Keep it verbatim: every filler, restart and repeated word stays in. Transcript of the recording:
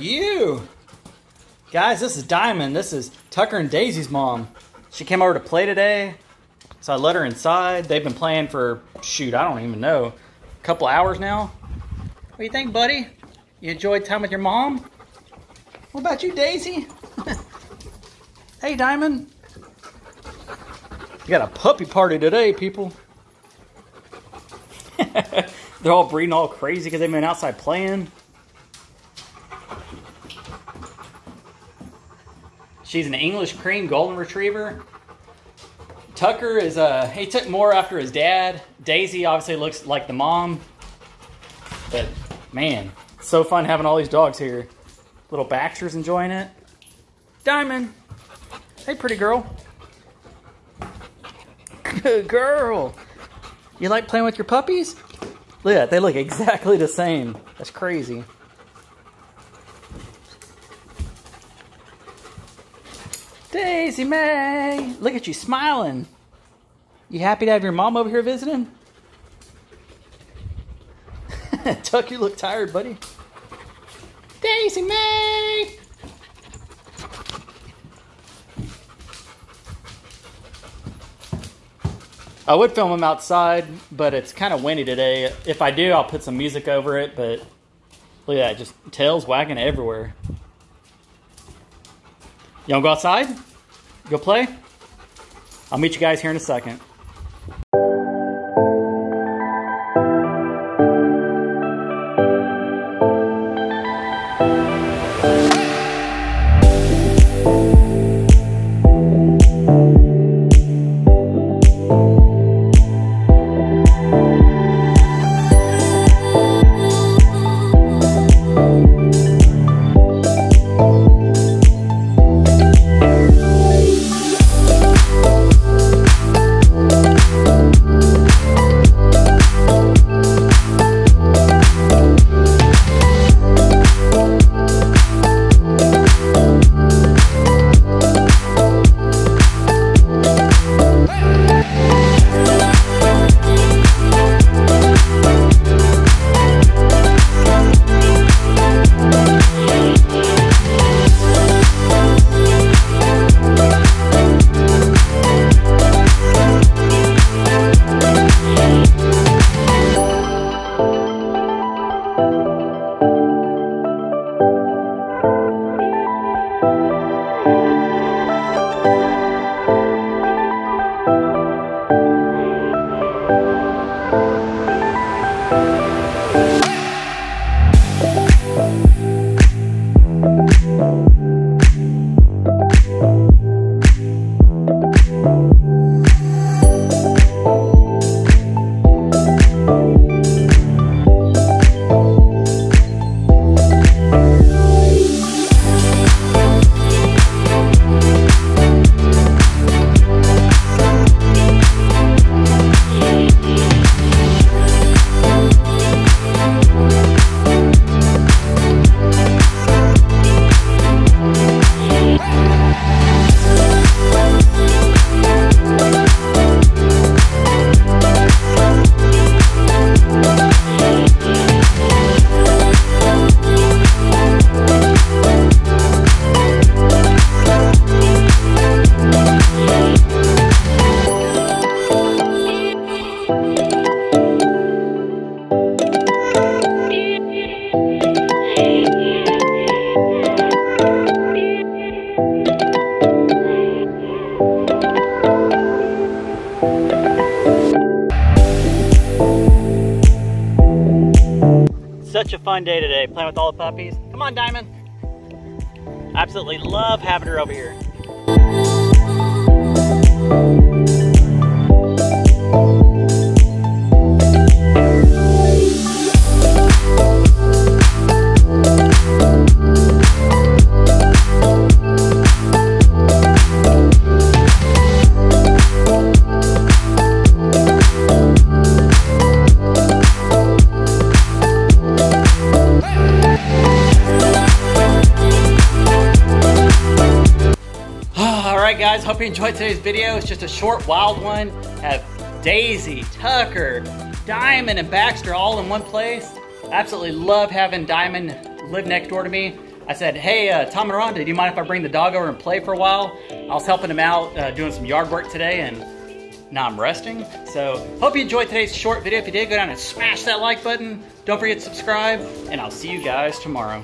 you? Guys, this is Diamond. This is Tucker and Daisy's mom. She came over to play today, so I let her inside. They've been playing for, shoot, I don't even know, a couple hours now. What do you think, buddy? You enjoyed time with your mom? What about you, Daisy? Hey, Diamond. We got a puppy party today, people. They're all breeding all crazy because they've been outside playing. She's an English cream golden retriever. Tucker is a, uh, he took more after his dad. Daisy obviously looks like the mom. But man, it's so fun having all these dogs here. Little Baxter's enjoying it. Diamond. Hey, pretty girl. Good girl. You like playing with your puppies? Look at that, they look exactly the same. That's crazy. Daisy May, look at you smiling. You happy to have your mom over here visiting? Tuck, you look tired, buddy. Daisy May! I would film them outside, but it's kind of windy today. If I do, I'll put some music over it, but look at that, just tails wagging everywhere. You wanna go outside? Go play? I'll meet you guys here in a second. Such a fun day today, playing with all the puppies. Come on, Diamond. Absolutely love having her over here. Guys, hope you enjoyed today's video. It's just a short, wild one. Have Daisy, Tucker, Diamond, and Baxter all in one place. Absolutely love having Diamond live next door to me. I said, hey, uh, Tom and Rhonda, do you mind if I bring the dog over and play for a while? I was helping him out uh, doing some yard work today, and now I'm resting. So hope you enjoyed today's short video. If you did, go down and smash that like button. Don't forget to subscribe, and I'll see you guys tomorrow.